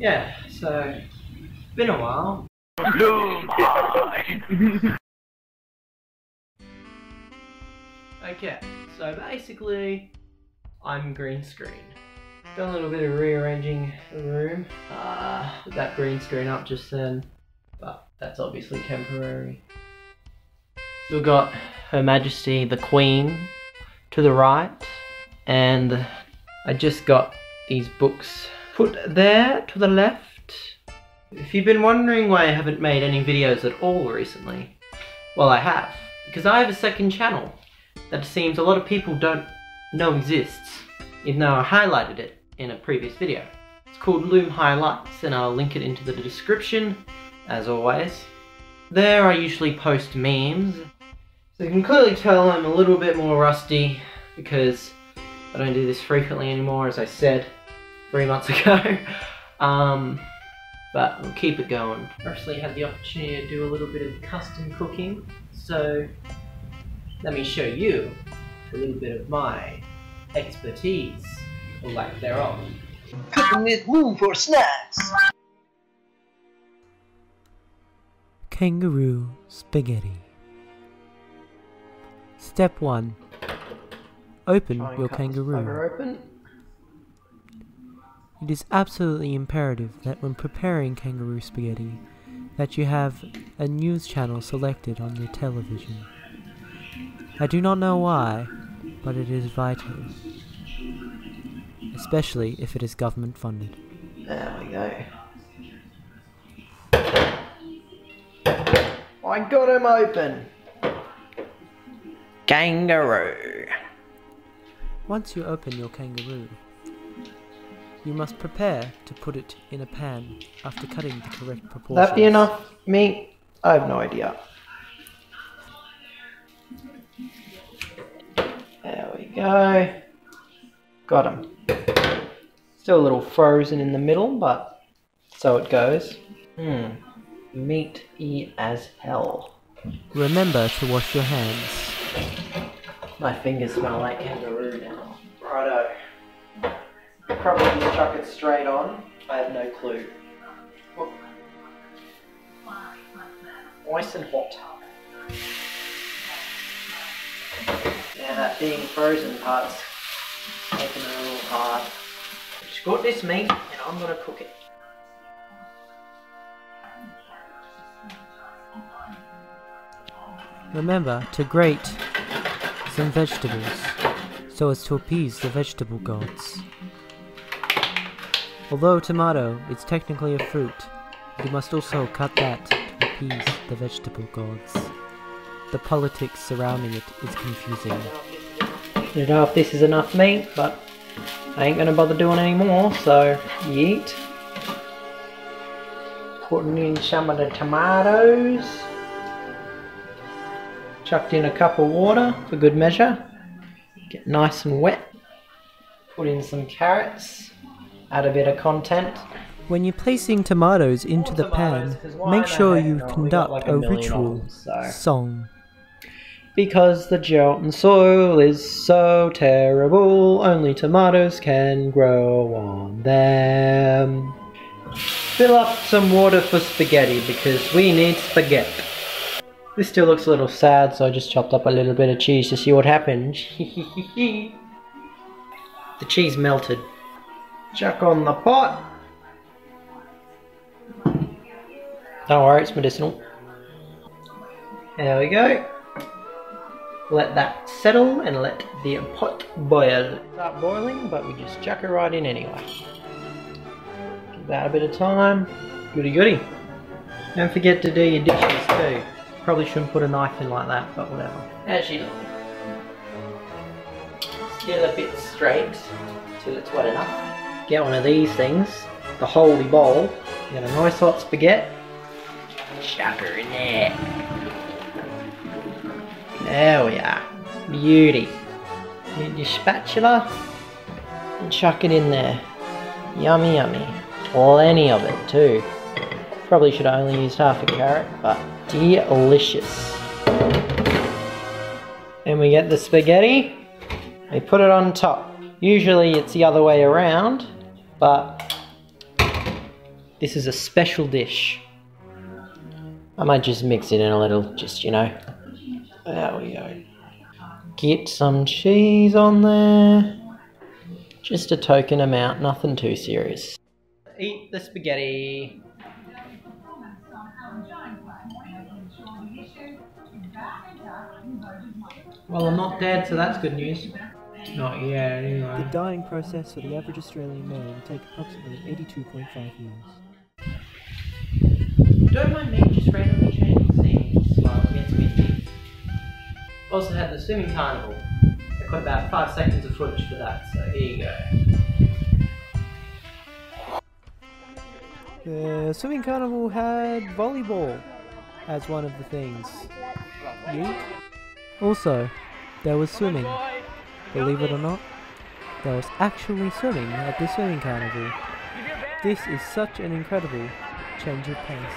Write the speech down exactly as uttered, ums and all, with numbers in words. yeah, so been a while. Loom Highlights. Okay, so basically I'm green screen. Done a little bit of rearranging the room. Uh, put that green screen up just then, but that's obviously temporary. Still got Her Majesty the Queen to the right, and I just got these books put there to the left. If you've been wondering why I haven't made any videos at all recently, well, I have, because I have a second channel that seems a lot of people don't know exists, even though I highlighted it in a previous video. It's called Loom Highlights, and I'll link it into the description, as always. There I usually post memes, so you can clearly tell I'm a little bit more rusty, because I don't do this frequently anymore, as I said three months ago. um, but we'll keep it going. I actually had the opportunity to do a little bit of custom cooking, so let me show you a little bit of my expertise, or lack thereof. Cooking with Loom for snacks! Kangaroo spaghetti. Step one. Open your kangaroo. Open. It is absolutely imperative that when preparing kangaroo spaghetti that you have a news channel selected on your television. I do not know why, but it is vital, especially if it is government funded. There we go. I got him open! Kangaroo! Once you open your kangaroo, you must prepare to put it in a pan after cutting the correct proportions. That be enough meat? I have no idea. There we go. Got him. Still a little frozen in the middle, but so it goes. Mmm. Meaty as hell. Remember to wash your hands. My fingers smell like kangaroo now. Righto. Probably chuck it straight on. I have no clue. Whoop. Nice and hot. Yeah, that being frozen part's making it a little hard. Just got this meat and I'm gonna cook it. Remember to grate some vegetables so as to appease the vegetable gods. Although tomato is technically a fruit, you must also cut that to appease the vegetable gods. The politics surrounding it is confusing. I don't know if this is enough meat, but I ain't gonna bother doing any more, so yeet. Putting in some of the tomatoes. Chucked in a cup of water for good measure. Get nice and wet. Put in some carrots. Add a bit of content. When you're placing tomatoes into the pan, make sure you conduct a ritual song. Because the Geraldton soil is so terrible, only tomatoes can grow on them. Fill up some water for spaghetti, because we need spaghetti. This still looks a little sad, so I just chopped up a little bit of cheese to see what happens. The cheese melted. Chuck on the pot. Don't worry, it's medicinal. There we go. Let that settle and let the pot boil. Start boiling, but we just chuck it right in anyway. Give that a bit of time. Goody goody. Don't forget to do your dishes too. Probably shouldn't put a knife in like that, but whatever. As you still a bit straight till it's wet enough. Get one of these things, the holy bowl. Get a nice hot spaghetti. Chuck her in there. There we are. Beauty. Get your spatula and chuck it in there. Yummy, yummy. Plenty of it too. Probably should have only used half a carrot, but delicious. And we get the spaghetti. We put it on top. Usually it's the other way around, but This is a special dish. I might just mix it in a little, just, you know. There we go. Get some cheese on there. Just a token amount, nothing too serious. Eat the spaghetti. Well, I'm not dead, so that's good news. Not yet, anyway. The dying process for the average Australian man will take approximately eighty-two point five years. Don't mind me just randomly changing scenes while it gets windy. Also had the swimming carnival. I got about five seconds of footage for that, so here you go. The swimming carnival had volleyball as one of the things. You? Also, there was swimming. Believe it or not, there was actually swimming at the swimming carnival. This is such an incredible change of pace.